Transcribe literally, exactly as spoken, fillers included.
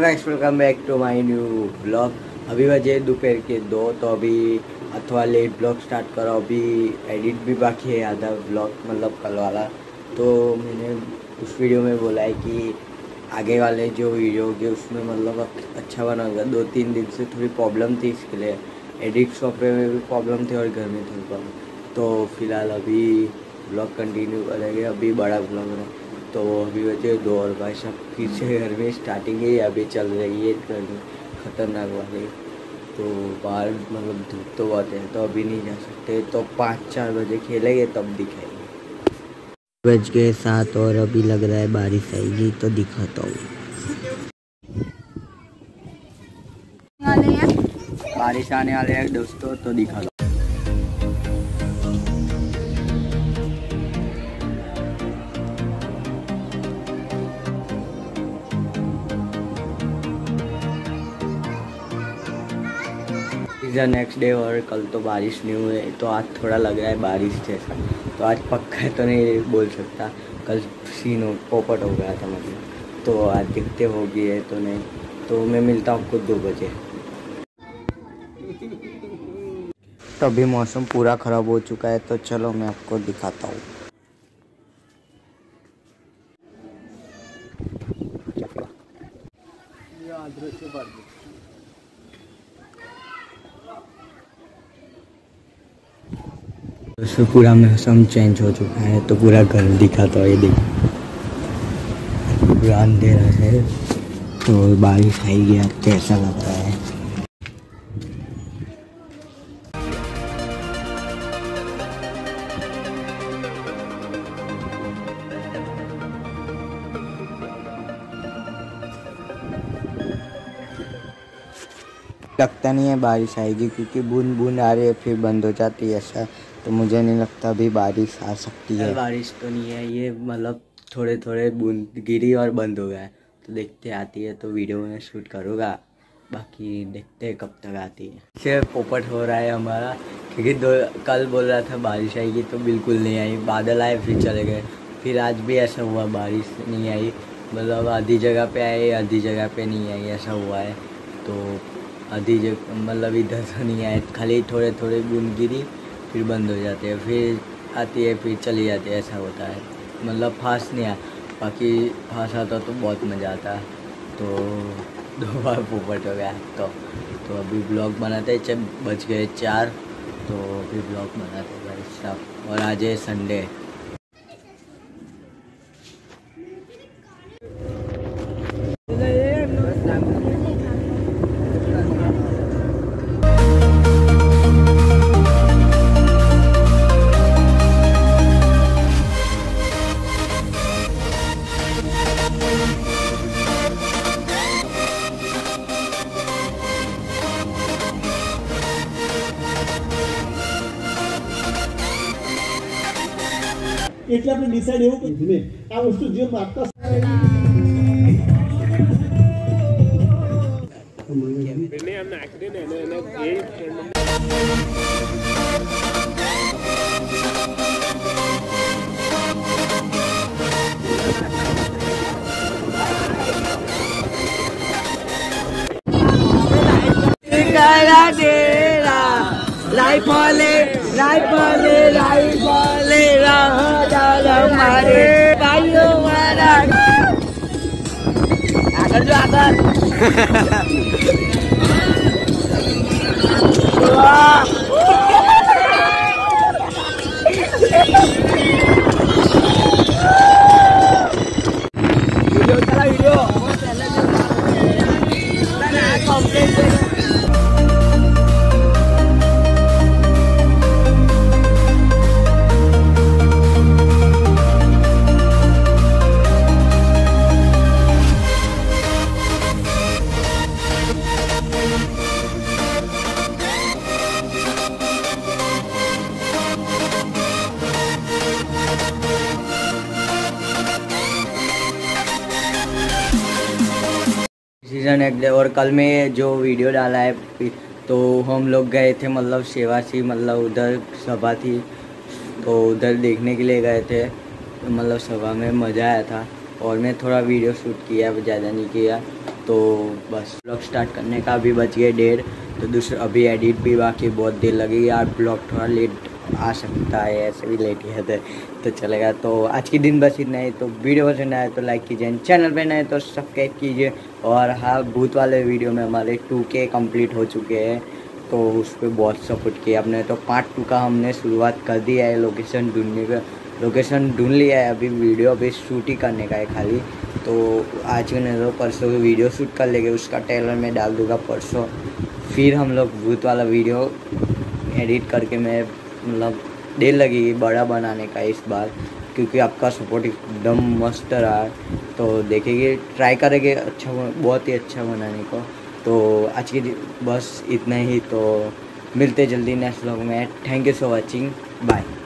Hello guys, welcome back to my new blog. अभी बजे दोपहर के दो, तो अभी अथवा लेट ब्लॉग स्टार्ट करो। अभी एडिट भी बाकी है आधा ब्लॉग, मतलब कल वाला। तो मैंने उस वीडियो में बोला है कि आगे वाले जो वीडियो होगी उसमें मतलब अच्छा बनाऊंगा। दो तीन दिन से थोड़ी प्रॉब्लम थी, इसके लिए एडिट सॉफ्टवेयर में भी प्रॉब्लम थी और घर में थोड़ी प्रॉब्लम। तो फिलहाल अभी ब्लॉग कंटिन्यू करेंगे, अभी बड़ा ब्लॉग है। तो अभी बचे दो और भाई सब फिर से घर में स्टार्टिंग है, अभी चल रही है गर्मी खतरनाक वाली। तो बाहर मतलब धूप तो बहुत है, तो अभी नहीं जा सकते। तो पाँच चार बजे खेलेंगे तब दिखाएंगे। बज गए सात और अभी लग रहा है बारिश आएगी, तो दिखाता हूँ बारिश आने वाले है दोस्तों, तो दिखा दो। नेक्स्ट डे और कल तो बारिश नहीं हुई, तो आज थोड़ा लग रहा है बारिश जैसा। तो आज पक्का तो नहीं बोल सकता, कल सीन हो पोपट हो गया था मतलब। तो आज दिखते होगी है तो नहीं। तो मैं मिलता हूँ आपको दो बजे। तो अभी मौसम पूरा ख़राब हो चुका है, तो चलो मैं आपको दिखाता हूँ। दोस्तों पूरा मौसम चेंज हो चुका है, तो पूरा घर दिखाता है। ये देखो पूरा अंधेरा है, तो बारिश आएगी अब कैसा लग रहा है। लगता नहीं है बारिश आएगी, क्योंकि बूंद बूंद आ रही है फिर बंद हो जाती है ऐसा। तो मुझे नहीं लगता अभी बारिश आ सकती है। बारिश तो नहीं है, ये मतलब थोड़े थोड़े बूंद गिरी और बंद हो गया। तो देखते आती है तो वीडियो में शूट करूँगा, बाकी देखते हैं कब तक आती है। सिर्फ पोपट हो रहा है हमारा, क्योंकि दो कल बोल रहा था बारिश आएगी तो बिल्कुल नहीं आई। बादल आए फिर चले गए, फिर आज भी ऐसा हुआ बारिश नहीं आई। मतलब आधी जगह पे आई आधी जगह पे नहीं आई, ऐसा हुआ है। तो आधी जगह मतलब इधर से नहीं आए, खाली थोड़े थोड़े बूंद गिरी फिर बंद हो जाते हैं, फिर आती है फिर चली जाती है, ऐसा होता है। मतलब फास्ट नहीं आता, बाकी फास्ट आता तो बहुत मज़ा आता। तो दो बार पोपट हो गया। तो तो अभी ब्लॉग बनाते हैं। जब बज गए चार, तो अभी ब्लॉग बनाते हैं भाई साहब। और आज है संडे। એટલે આપણે ડિસાઈડ એવું કે ધીમે આ વસ્તુ જે માગતા મને આમ આકડી ને એને એ ટ્રેન્ડ ટેરા ટેરા લાઈફ ઓલે લાઈફ ઓલે લાઈફ ઓલે રા हमारे भाइयों मारा आकर जो आकर वीडियो चला वीडियो कंप्लीट। सीजन एक और कल में जो वीडियो डाला है, तो हम लोग गए थे मतलब सेवा सी मतलब उधर सभा थी, तो उधर देखने के लिए गए थे। मतलब सभा में मज़ा आया था और मैं थोड़ा वीडियो शूट किया, ज़्यादा नहीं किया। तो बस ब्लॉग स्टार्ट करने का अभी बच गया देर, तो दूसरा अभी एडिट भी बाकी बहुत देर लगेगी। यार ब्लॉग थोड़ा लेट आ सकता है, ऐसे भी लेट ही है तो चलेगा। तो आज के दिन बस इतना ही। तो वीडियो पसंद आए तो लाइक कीजिए, चैनल पर नए तो सब्सक्राइब कीजिए। और हाँ, भूत वाले वीडियो में हमारे टू के कम्प्लीट हो चुके हैं, तो उस पर बहुत सपोर्ट किया आपने। तो पार्ट टू का हमने शुरुआत कर दिया है, लोकेशन ढूंढने का लोकेशन ढूंढ लिया है। अभी वीडियो अभी शूट ही करने का है खाली। तो आज के नहीं तो परसों की वीडियो शूट कर लेंगे, उसका ट्रेलर मैं डाल दूँगा परसों। फिर हम लोग भूत वाला वीडियो एडिट करके मैं मतलब देर लगेगी बड़ा बनाने का इस बार, क्योंकि आपका सपोर्ट एकदम मस्त रहा। तो देखेंगे, ट्राई करेंगे अच्छा, बहुत ही अच्छा बनाने को। तो आज की बस इतना ही। तो मिलते जल्दी नेक्स्ट व्लॉग में। Thank you for watching, bye.